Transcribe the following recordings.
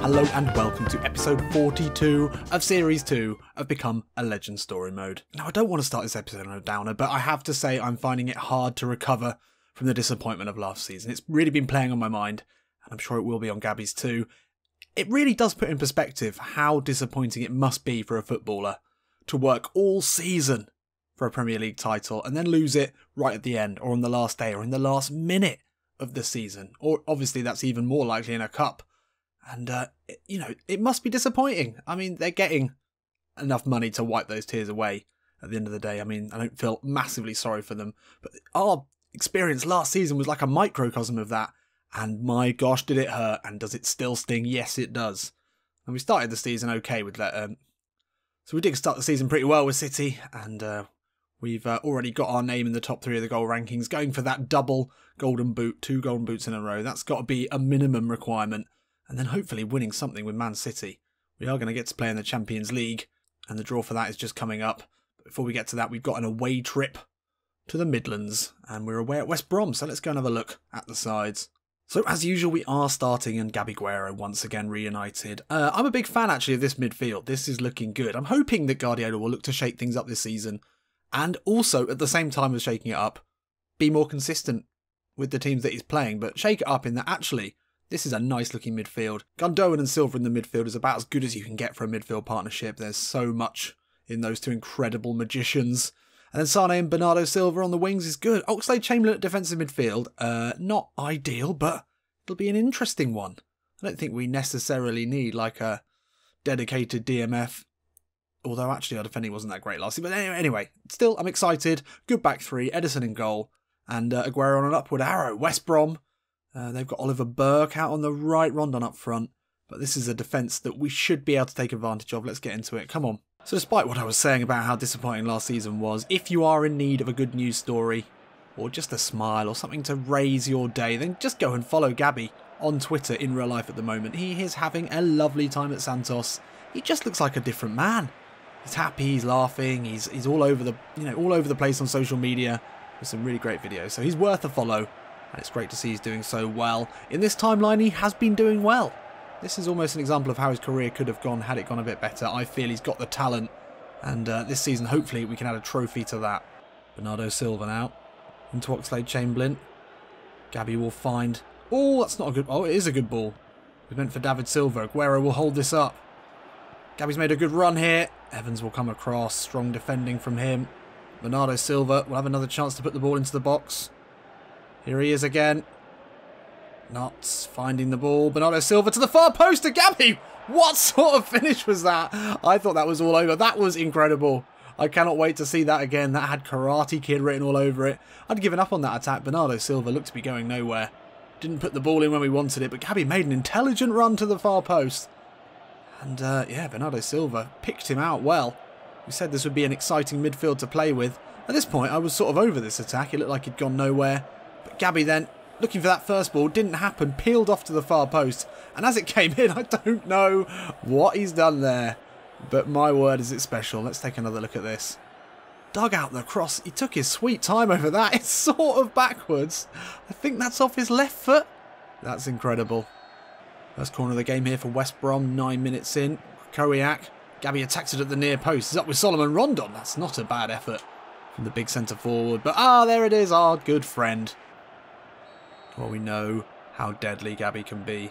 Hello and welcome to episode 42 of series 2 of Become a Legend story mode. Now I don't want to start this episode on a downer, but I have to say I'm finding it hard to recover from the disappointment of last season. It's really been playing on my mind, and I'm sure it will be on Gabby's too. It really does put in perspective how disappointing it must be for a footballer to work all season for a Premier League title and then lose it right at the end or on the last day or in the last minute of the season. Or obviously that's even more likely in a cup. And, you know, it must be disappointing. I mean, they're getting enough money to wipe those tears away at the end of the day. I mean, I don't feel massively sorry for them. But our experience last season was like a microcosm of that. And my gosh, did it hurt. And does it still sting? Yes, it does. And we started the season okay with that. So we did start the season pretty well with City. And we've already got our name in the top 3 of the goal rankings. Going for that double golden boot, 2 golden boots in a row. That's got to be a minimum requirement. And then hopefully winning something with Man City. We are going to get to play in the Champions League, and the draw for that is just coming up. But before we get to that, we've got an away trip to the Midlands, and we're away at West Brom, so let's go and have a look at the sides. So as usual, we are starting in Gabi Guerra once again reunited. I'm a big fan actually of this midfield. This is looking good. I'm hoping that Guardiola will look to shake things up this season, and also at the same time as shaking it up, be more consistent with the teams that he's playing, but shake it up in that actually this is a nice looking midfield. Gundogan and Silva in the midfield is about as good as you can get for a midfield partnership. There's so much in those two incredible magicians. And then Sané and Bernardo Silva on the wings is good. Oxlade-Chamberlain at defensive midfield. Not ideal, but it'll be an interesting one. I don't think we necessarily need like a dedicated DMF. Although actually our defending wasn't that great last year. But anyway, still I'm excited. Good back 3, Ederson in goal. And Aguero on an upward arrow. West Brom. They've got Oliver Burke out on the right, Rondon up front. But this is a defence that we should be able to take advantage of. Let's get into it. Come on. So despite what I was saying about how disappointing last season was, if you are in need of a good news story or just a smile or something to raise your day, then just go and follow Gabby on Twitter in real life at the moment. He is having a lovely time at Santos. He just looks like a different man. He's happy, he's laughing, he's all over the all over the place on social media with some really great videos. So he's worth a follow. And it's great to see he's doing so well. In this timeline, he has been doing well. This is almost an example of how his career could have gone had it gone a bit better. I feel he's got the talent. And this season, hopefully, we can add a trophy to that. Bernardo Silva now. Into Oxlade-Chamberlain. Gabby will find... Oh, that's not a good... Oh, it is a good ball. It was meant for David Silva. Aguero will hold this up. Gabby's made a good run here. Evans will come across. Strong defending from him. Bernardo Silva will have another chance to put the ball into the box. Here he is again. Not finding the ball. Bernardo Silva to the far post to Gabby. What sort of finish was that? I thought that was all over. That was incredible. I cannot wait to see that again. That had Karate Kid written all over it. I'd given up on that attack. Bernardo Silva looked to be going nowhere. Didn't put the ball in when we wanted it, but Gabby made an intelligent run to the far post. And yeah, Bernardo Silva picked him out well. We said this would be an exciting midfield to play with. At this point, I was sort of over this attack. It looked like he'd gone nowhere. But Gabby then, looking for that first ball, didn't happen, peeled off to the far post. And as it came in, I don't know what he's done there. But my word, is it special. Let's take another look at this. Dug out the cross. He took his sweet time over that. It's sort of backwards. I think that's off his left foot. That's incredible. First corner of the game here for West Brom, 9 minutes in. Kowiak. Gabby attacks it at the near post. He's up with Solomon Rondon. That's not a bad effort from the big centre forward. But ah, there it is, our good friend. Well, we know how deadly Gabby can be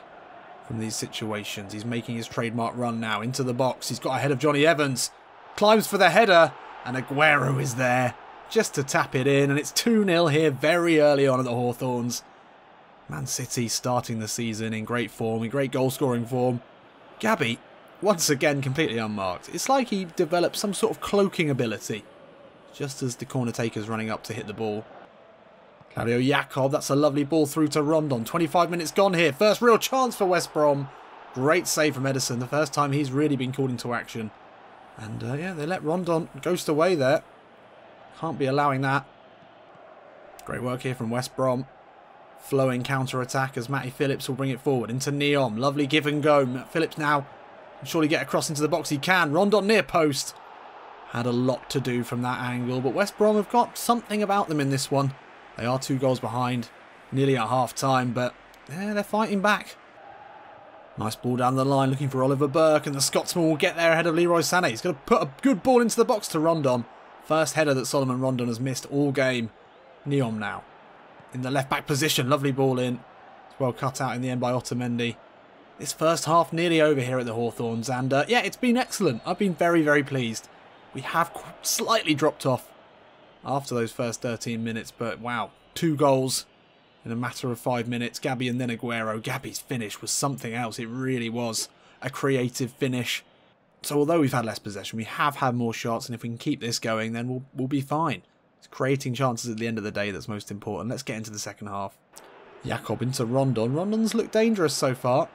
from these situations. He's making his trademark run now into the box. He's got ahead of Johnny Evans. Climbs for the header. And Aguero is there just to tap it in. And it's 2-0 here very early on at the Hawthorns. Man City starting the season in great form, in great goal-scoring form. Gabby, once again, completely unmarked. It's like he developed some sort of cloaking ability just as the corner taker's running up to hit the ball. Claudio Jacob, that's a lovely ball through to Rondon. 25 minutes gone here. First real chance for West Brom. Great save from Ederson. The first time he's really been called into action. And yeah, they let Rondon ghost away there. Can't be allowing that. Great work here from West Brom. Flowing counter-attack as Matty Phillips will bring it forward into Neon. Lovely give and go. Phillips now can surely get across into the box. He can. Rondon near post. Had a lot to do from that angle. But West Brom have got something about them in this one. They are 2 goals behind, nearly at half-time, but yeah, they're fighting back. Nice ball down the line, looking for Oliver Burke, and the Scotsman will get there ahead of Leroy Sané. He's going to put a good ball into the box to Rondon. First header that Solomon Rondon has missed all game. Neon now in the left-back position. Lovely ball in. It's well cut out in the end by Otamendi. This first half nearly over here at the Hawthorns, and yeah, it's been excellent. I've been very, very pleased. We have slightly dropped off after those first 13 minutes, but wow, 2 goals in a matter of 5 minutes. Gabi and then Aguero. Gabi's finish was something else. It really was a creative finish. So although we've had less possession, we have had more shots, and if we can keep this going, then we'll be fine. It's creating chances at the end of the day that's most important. Let's get into the second half. Jacob into Rondon. Rondon's looked dangerous so far.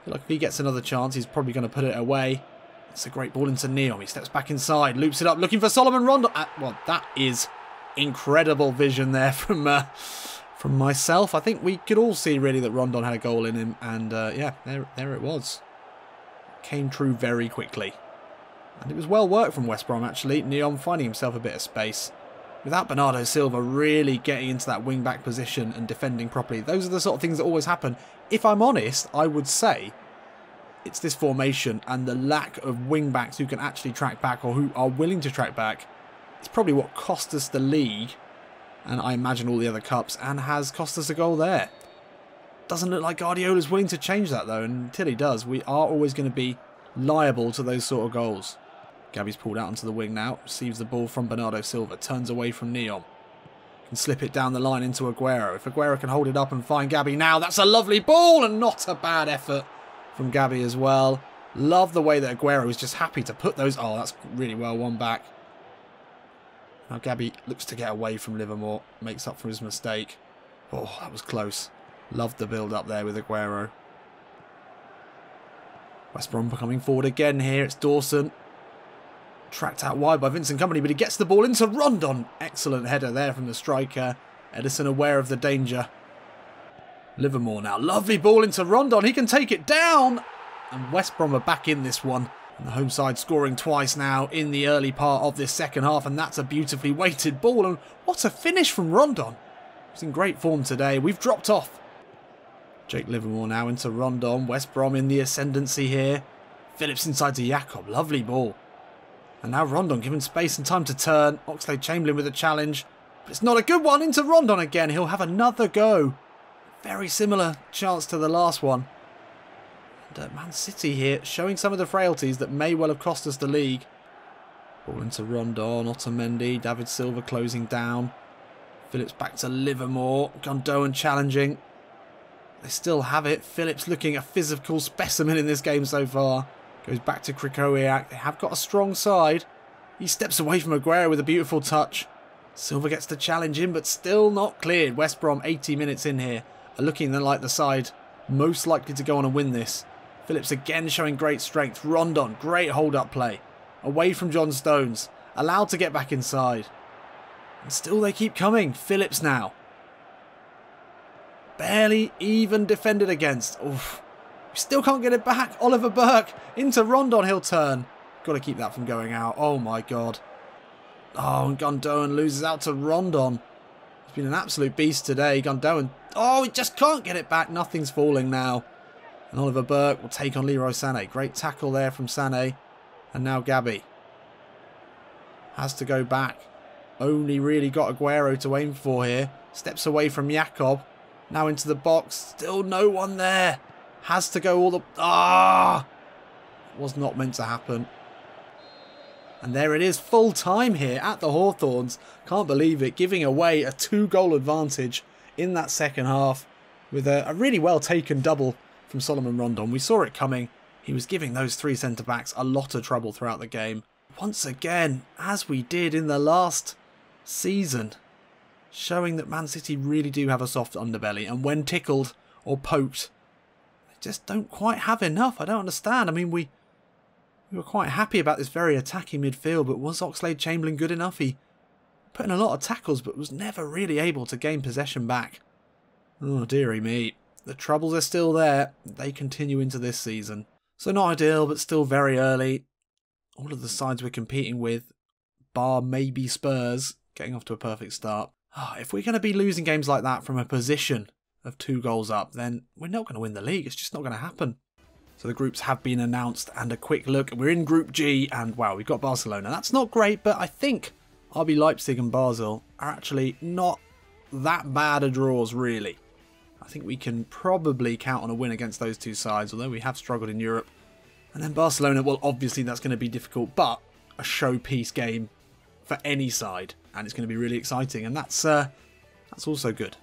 I feel like if he gets another chance, he's probably going to put it away. It's a great ball into Neon. He steps back inside, loops it up, looking for Solomon Rondon. Well, that is incredible vision there from myself. I think we could all see really that Rondon had a goal in him, and yeah, there it was. Came true very quickly. And it was well worked from West Brom, actually. Neon finding himself a bit of space. Without Bernardo Silva really getting into that wing-back position and defending properly, those are the sort of things that always happen. If I'm honest, I would say it's this formation and the lack of wing-backs who can actually track back or who are willing to track back. It's probably what cost us the league, and I imagine all the other cups, and has cost us a goal there. Doesn't look like Guardiola's willing to change that, though, and until he does, we are always going to be liable to those sort of goals. Gabi's pulled out onto the wing now, receives the ball from Bernardo Silva, turns away from Neon. Can slip it down the line into Aguero. If Aguero can hold it up and find Gabi now, that's a lovely ball, and not a bad effort from Gabi as well. Love the way that Aguero is just happy to put those... Oh, that's really well won back. Now Gabi looks to get away from Livermore, makes up for his mistake. Oh, that was close. Loved the build-up there with Aguero. West Brom coming forward again here. It's Dawson. Tracked out wide by Vincent Kompany, but he gets the ball into Rondon. Excellent header there from the striker. Ederson aware of the danger. Livermore now. Lovely ball into Rondon. He can take it down. And West Brom are back in this one. And the home side scoring twice now in the early part of this second half. And that's a beautifully weighted ball. And what a finish from Rondon. He's in great form today. We've dropped off. Jake Livermore now into Rondon. West Brom in the ascendancy here. Phillips inside to Jacob. Lovely ball. And now Rondon given space and time to turn. Oxlade-Chamberlain with a challenge. But it's not a good one. Into Rondon again. He'll have another go. Very similar chance to the last one. And Man City here showing some of the frailties that may well have cost us the league. Ball into Rondon. Otamendi. David Silva closing down. Phillips back to Livermore. Gundogan challenging. They still have it. Phillips looking a physical specimen in this game so far. Goes back to Krikowiak. They have got a strong side. He steps away from Aguero with a beautiful touch. Silva gets the challenge in, but still not cleared. West Brom, 80 minutes in here, are looking like the side most likely to go on and win this. Phillips again showing great strength. Rondon, great hold-up play. Away from John Stones. Allowed to get back inside. And still they keep coming. Phillips now. Barely even defended against. Oof. Still can't get it back. Oliver Burke into Rondon. He'll turn. Got to keep that from going out. Oh, my God. Oh, and Gundogan loses out to Rondon. He's been an absolute beast today. Gundogan. Oh, he just can't get it back. Nothing's falling now. And Oliver Burke will take on Leroy Sané. Great tackle there from Sané. And now Gabi has to go back. Only really got Aguero to aim for here. Steps away from Jacob. Now into the box. Still no one there. Has to go all the... Ah! Was not meant to happen. And there it is, full time here at the Hawthorns. Can't believe it, giving away a 2-goal advantage in that second half with a really well-taken double from Solomon Rondon. We saw it coming. He was giving those 3 centre-backs a lot of trouble throughout the game. Once again, as we did in the last season, showing that Man City really do have a soft underbelly, and when tickled or poked, just don't quite have enough. I don't understand. I mean, we were quite happy about this very attacking midfield, but was Oxlade-Chamberlain good enough? He put in a lot of tackles, but was never really able to gain possession back. Oh, dearie me. The troubles are still there. They continue into this season. So not ideal, but still very early. All of the sides we're competing with, bar maybe Spurs, getting off to a perfect start. Oh, if we're going to be losing games like that from a position of 2 goals up, then we're not going to win the league. It's just not going to happen. So the groups have been announced, and a quick look. We're in Group G, and wow, we've got Barcelona. That's not great, but I think RB Leipzig and Basel are actually not that bad of draws, really. I think we can probably count on a win against those two sides, although we have struggled in Europe. And then Barcelona, well, obviously that's going to be difficult, but a showpiece game for any side, and it's going to be really exciting, and that's also good.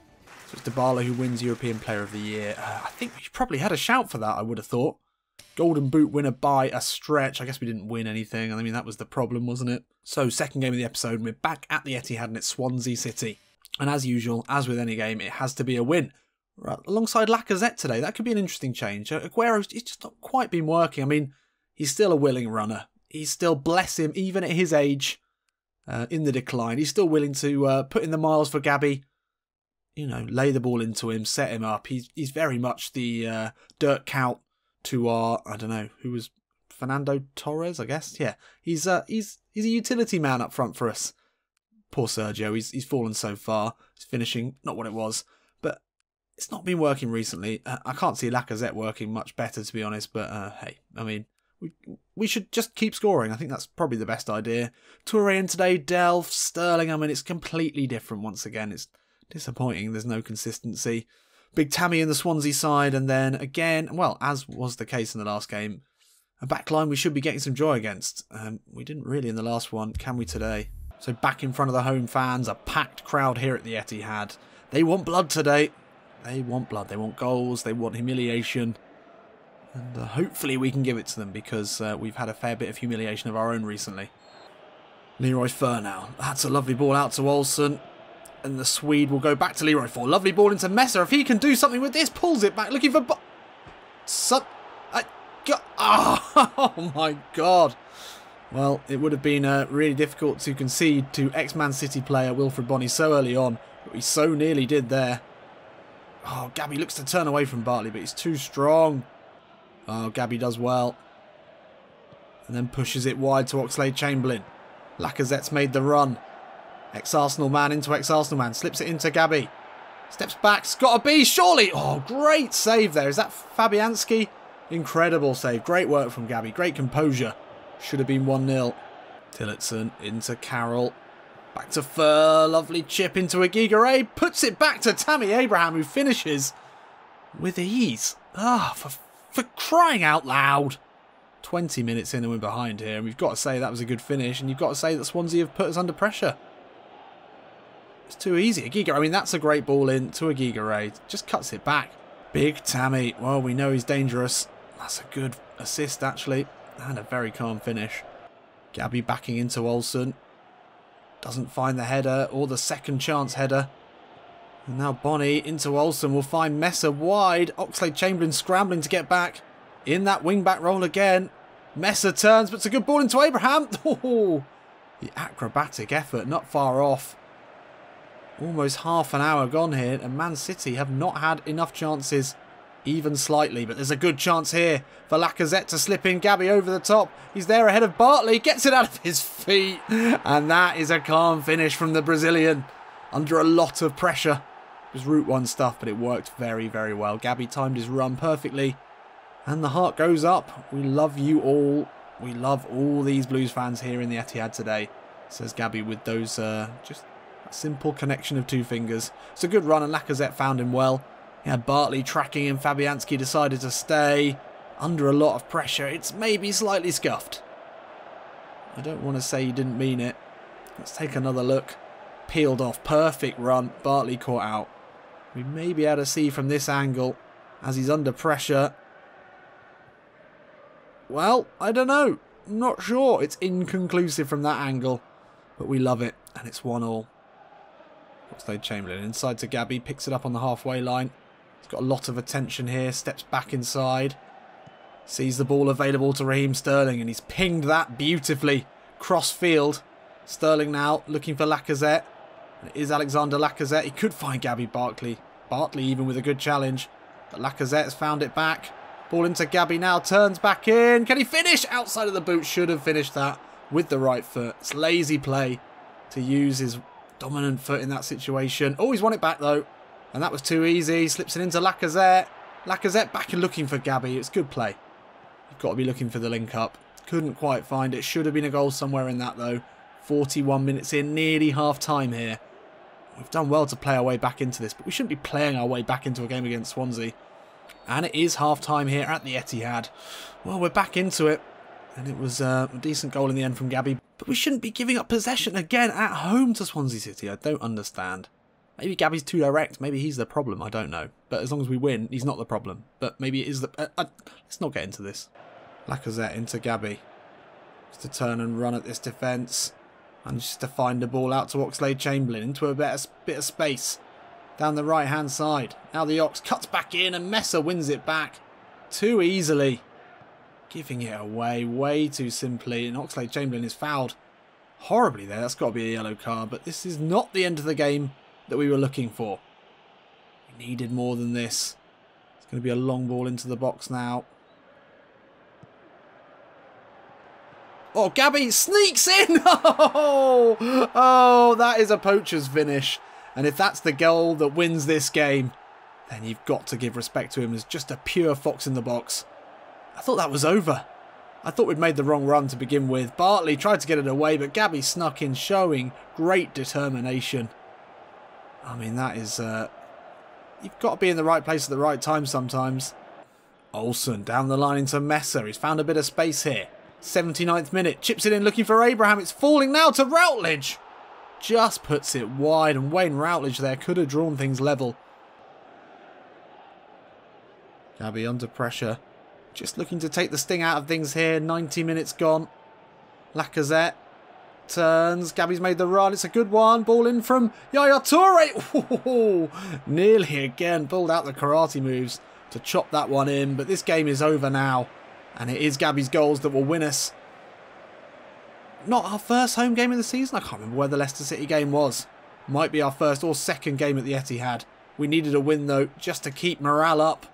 So it's Dybala who wins European Player of the Year. I think we probably had a shout for that, I would have thought. Golden Boot winner by a stretch. I guess we didn't win anything. I mean, that was the problem, wasn't it? So, second game of the episode, and we're back at the Etihad, and it's Swansea City. And as usual, as with any game, it has to be a win. Right, alongside Lacazette today, that could be an interesting change. Aguero's just not quite been working. I mean, he's still a willing runner. He's still, bless him, even at his age, in the decline. He's still willing to put in the miles for Gabi. You know, lay the ball into him, set him up. He's very much the Dirk Kuyt to our, I don't know, who was Fernando Torres, I guess. Yeah, he's a utility man up front for us. Poor Sergio, he's fallen so far. His finishing, not what it was, but it's not been working recently. I can't see Lacazette working much better, to be honest. But hey, I mean, we should just keep scoring. I think that's probably the best idea. Touré in today, Delph, Sterling. I mean, it's completely different once again. It's disappointing. There's no consistency. Big Tammy in the Swansea side, and then again, well, as was the case in the last game, a backline we should be getting some joy against. We didn't really in the last one, can we today? So back in front of the home fans, a packed crowd here at the Etihad. They want blood today. They want blood. They want goals. They want humiliation. And hopefully we can give it to them, because we've had a fair bit of humiliation of our own recently. Leroy Sané. That's a lovely ball out to Olsen. And the Swede will go back to Leroy for lovely ball into Messer. If he can do something with this, pulls it back, looking for... Oh my God. Well, it would have been really difficult to concede to ex-Man City player Wilfred Bonny so early on. But he so nearly did there. Oh, Gabi looks to turn away from Barkley, but he's too strong. Oh, Gabi does well. And then pushes it wide to Oxlade-Chamberlain. Lacazette's made the run. Ex-Arsenal man into ex-Arsenal man. Slips it into Gabi. Steps back. It's got to be, surely. Oh, great save there. Is that Fabianski? Incredible save. Great work from Gabi. Great composure. Should have been 1-0. Tillotson into Carroll. Back to Fur. Lovely chip into Aguirre. Puts it back to Tammy Abraham, who finishes with ease. Ah, for crying out loud. 20 minutes in and we're behind here. And we've got to say that was a good finish. And you've got to say that Swansea have put us under pressure. It's too easy. Aguirre, I mean, that's a great ball in to Aguirre. Just cuts it back. Big Tammy. Well, we know he's dangerous. That's a good assist, actually. And a very calm finish. Gabi backing into Olsen. Doesn't find the header or the second chance header. And now Bonny into Olsen will find Messer wide. Oxlade-Chamberlain scrambling to get back. In that wing-back role again. Messer turns, but it's a good ball into Abraham. Oh, the acrobatic effort, not far off. Almost half an hour gone here, and Man City have not had enough chances, even slightly. But there's a good chance here for Lacazette to slip in. Gabi over the top. He's there ahead of Barkley. Gets it out of his feet. And that is a calm finish from the Brazilian. Under a lot of pressure. It was Route 1 stuff, but it worked very, very well. Gabi timed his run perfectly. And the heart goes up. We love you all. We love all these Blues fans here in the Etihad today, says Gabi with those just... simple connection of two fingers. It's a good run, and Lacazette found him well. Yeah, Barkley tracking him. Fabianski decided to stay under a lot of pressure. It's maybe slightly scuffed. I don't want to say he didn't mean it. Let's take another look. Peeled off. Perfect run. Barkley caught out. We may be able to see from this angle as he's under pressure. Well, I don't know. I'm not sure. It's inconclusive from that angle. But we love it, and it's 1-1. Oxlade-Chamberlain inside to Gabi, picks it up on the halfway line. He's got a lot of attention here, steps back inside, sees the ball available to Raheem Sterling, and he's pinged that beautifully cross field. Sterling now looking for Lacazette, and it is Alexander Lacazette. He could find Gabi Barkley. Barkley even with a good challenge, but Lacazette has found it back. Ball into Gabi now, turns back in. Can he finish? Outside of the boot, should have finished that with the right foot. It's lazy play to use his dominant foot in that situation. Always won it back though. And that was too easy. Slips it into Lacazette. Lacazette back and looking for Gabi. It's good play. You've got to be looking for the link up. Couldn't quite find it. Should have been a goal somewhere in that though. 41 minutes in, nearly half time here. We've done well to play our way back into this, but we shouldn't be playing our way back into a game against Swansea. And it is half time here at the Etihad. Well, we're back into it. And it was a decent goal in the end from Gabi. But we shouldn't be giving up possession again at home to Swansea City. I don't understand. Maybe Gabi's too direct. Maybe he's the problem. I don't know. But as long as we win, he's not the problem. But maybe it is the... let's not get into this. Lacazette into Gabi. Just to turn and run at this defence. And just to find the ball out to Oxlade-Chamberlain. Into a better bit of space. Down the right-hand side. Now the Ox cuts back in and Messer wins it back. Too easily. Giving it away way too simply, and Oxlade-Chamberlain is fouled horribly there. That's got to be a yellow card, but this is not the end of the game that we were looking for. We needed more than this. It's going to be a long ball into the box now. Oh, Gabi sneaks in! Oh, that is a poacher's finish. And if that's the goal that wins this game, then you've got to give respect to him as just a pure fox in the box. I thought that was over. I thought we'd made the wrong run to begin with. Barkley tried to get it away, but Gabi snuck in, showing great determination. I mean, that is... you've got to be in the right place at the right time sometimes. Olsen down the line into Messer. He's found a bit of space here. 79th minute. Chips it in looking for Abraham. It's falling now to Routledge. Just puts it wide, and Wayne Routledge there could have drawn things level. Gabi under pressure. Just looking to take the sting out of things here. 90 minutes gone. Lacazette turns. Gabi's made the run. It's a good one. Ball in from Yaya Touré. Ooh, nearly again. Pulled out the karate moves to chop that one in. But this game is over now. And it is Gabi's goals that will win us. Not our first home game of the season. I can't remember where the Leicester City game was. Might be our first or second game at the Etihad. We needed a win though just to keep morale up.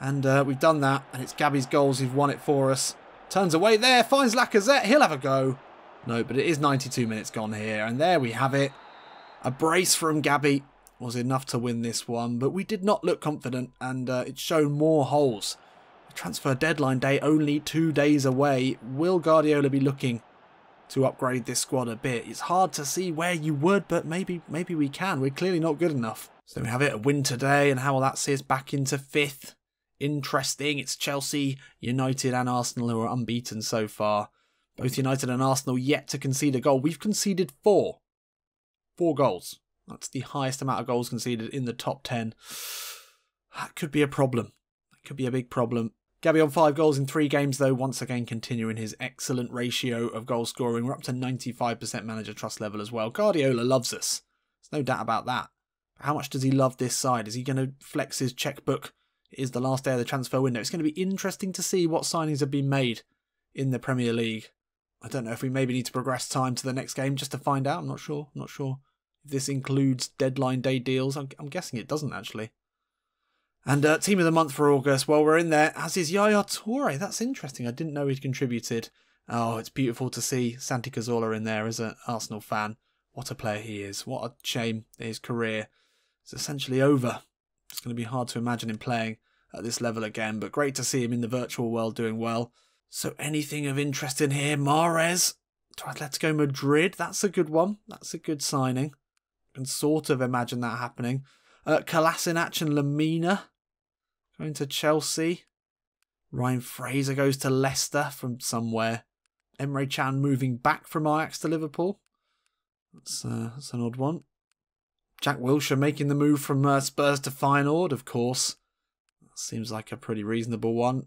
And we've done that, and it's Gabi's goals who've won it for us. Turns away there, finds Lacazette, he'll have a go. No, but it is 92 minutes gone here, and there we have it. A brace from Gabi was enough to win this one, but we did not look confident, and it showed more holes. The transfer deadline day only 2 days away. Will Guardiola be looking to upgrade this squad a bit? It's hard to see where you would, but maybe we can. We're clearly not good enough. So we have it, a win today, and how will that see us back into fifth? Interesting. It's Chelsea, United and Arsenal who are unbeaten so far. Both United and Arsenal yet to concede a goal. We've conceded four. Four goals. That's the highest amount of goals conceded in the top 10. That could be a problem. That could be a big problem. Gabi on 5 goals in 3 games though. Once again continuing his excellent ratio of goal scoring. We're up to 95% manager trust level as well. Guardiola loves us. There's no doubt about that. How much does he love this side? Is he going to flex his checkbook? It is the last day of the transfer window. It's going to be interesting to see what signings have been made in the Premier League. I don't know if we maybe need to progress time to the next game just to find out. I'm not sure. I'm not sure if this includes deadline day deals. I'm guessing it doesn't actually. And team of the month for August. Well, we're in there, as is Yaya Touré. That's interesting. I didn't know he'd contributed. Oh, it's beautiful to see Santi Cazorla in there as an Arsenal fan. What a player he is. What a shame that his career is essentially over. It's going to be hard to imagine him playing at this level again, but great to see him in the virtual world doing well. So anything of interest in here? Mahrez to Atletico Madrid. That's a good one. That's a good signing. I can sort of imagine that happening. Kolasinac and Lamina going to Chelsea. Ryan Fraser goes to Leicester from somewhere. Emre Can moving back from Ajax to Liverpool. That's an odd one. Jack Wilshere making the move from Spurs to Feyenoord, of course. That seems like a pretty reasonable one.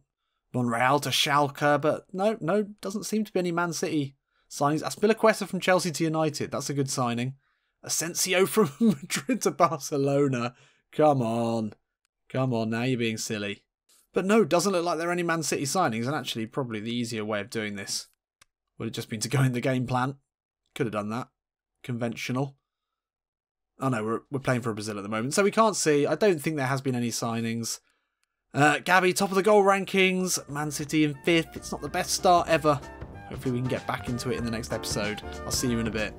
Monreal to Schalke, but no, doesn't seem to be any Man City signings. Azpilicueta from Chelsea to United, that's a good signing. Asensio from Madrid to Barcelona. Come on, now you're being silly. But no, doesn't look like there are any Man City signings, and actually probably the easier way of doing this would have just been to go in the game plan. Could have done that. Conventional. Oh no, we're playing for Brazil at the moment, so we can't see. I don't think there has been any signings. Gabi, top of the goal rankings. Man City in 5th. It's not the best start ever. Hopefully we can get back into it in the next episode. I'll see you in a bit.